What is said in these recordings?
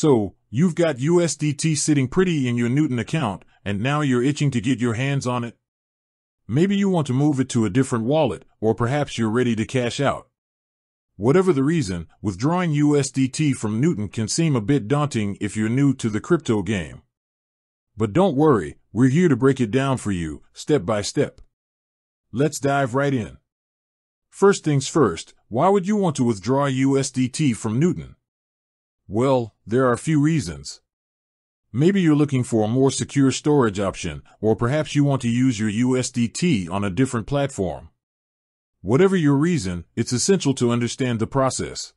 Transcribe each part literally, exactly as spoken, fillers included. So, you've got U S D T sitting pretty in your Newton account, and now you're itching to get your hands on it. Maybe you want to move it to a different wallet, or perhaps you're ready to cash out. Whatever the reason, withdrawing U S D T from Newton can seem a bit daunting if you're new to the crypto game. But don't worry, we're here to break it down for you, step by step. Let's dive right in. First things first, why would you want to withdraw U S D T from Newton? Well, there are a few reasons. Maybe you're looking for a more secure storage option, or perhaps you want to use your U S D T on a different platform. Whatever your reason, it's essential to understand the process.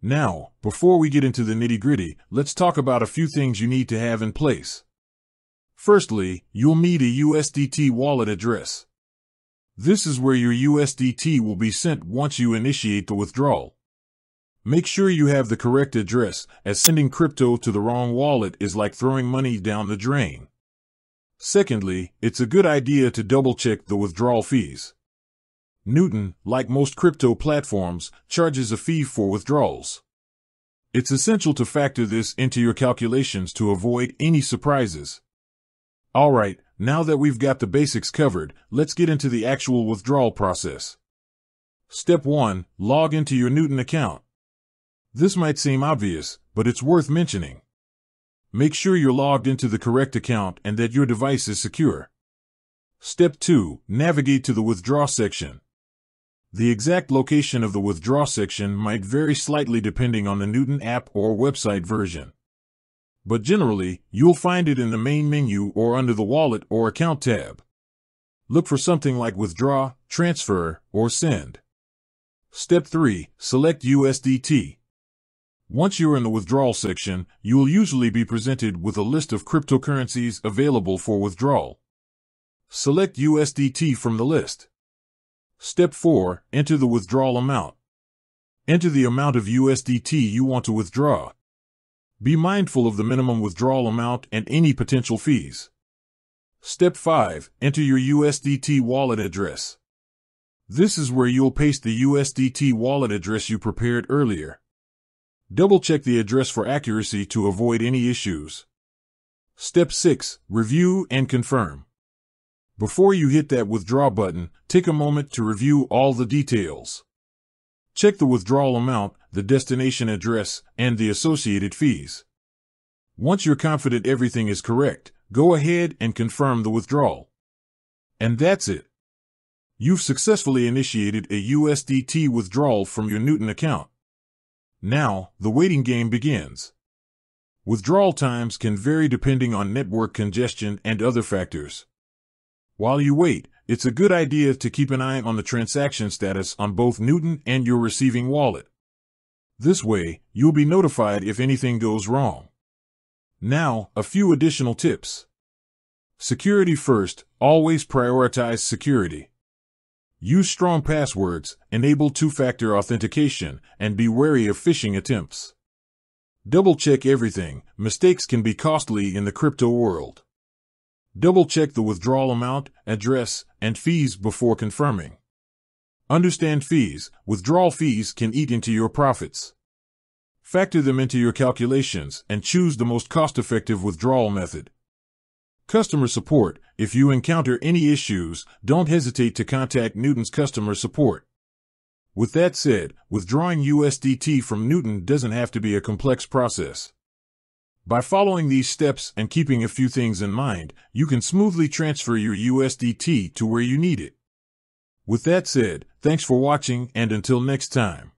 Now, before we get into the nitty-gritty, let's talk about a few things you need to have in place. Firstly, you'll need a U S D T wallet address. This is where your U S D T will be sent once you initiate the withdrawal. Make sure you have the correct address, as sending crypto to the wrong wallet is like throwing money down the drain. Secondly, it's a good idea to double-check the withdrawal fees. Newton, like most crypto platforms, charges a fee for withdrawals. It's essential to factor this into your calculations to avoid any surprises. Alright, now that we've got the basics covered, let's get into the actual withdrawal process. Step one. Log into your Newton account. This might seem obvious, but it's worth mentioning. Make sure you're logged into the correct account and that your device is secure. Step two. Navigate to the withdraw section. The exact location of the withdraw section might vary slightly depending on the Newton app or website version. But generally, you'll find it in the main menu or under the Wallet or Account tab. Look for something like Withdraw, Transfer, or Send. Step three. Select U S D T. Once you're in the withdrawal section, you'll usually be presented with a list of cryptocurrencies available for withdrawal. Select U S D T from the list. Step four. Enter the withdrawal amount. Enter the amount of U S D T you want to withdraw. Be mindful of the minimum withdrawal amount and any potential fees. Step five. Enter your U S D T wallet address. This is where you'll paste the U S D T wallet address you prepared earlier. Double-check the address for accuracy to avoid any issues. Step six. Review and confirm. Before you hit that withdraw button, take a moment to review all the details. Check the withdrawal amount, the destination address, and the associated fees. Once you're confident everything is correct, go ahead and confirm the withdrawal. And that's it. You've successfully initiated a U S D T withdrawal from your Newton account. Now, the waiting game begins. Withdrawal times can vary depending on network congestion and other factors. While you wait, it's a good idea to keep an eye on the transaction status on both Newton and your receiving wallet. This way, you'll be notified if anything goes wrong. Now, a few additional tips. Security first, always prioritize security. Use strong passwords, enable two-factor authentication, and be wary of phishing attempts. Double-check everything. Mistakes can be costly in the crypto world. Double-check the withdrawal amount, address, and fees before confirming. Understand fees. Withdrawal fees can eat into your profits. Factor them into your calculations and choose the most cost-effective withdrawal method. Customer support. If you encounter any issues, don't hesitate to contact Newton's customer support. With that said, withdrawing U S D T from Newton doesn't have to be a complex process. By following these steps and keeping a few things in mind, you can smoothly transfer your U S D T to where you need it. With that said, thanks for watching, and until next time.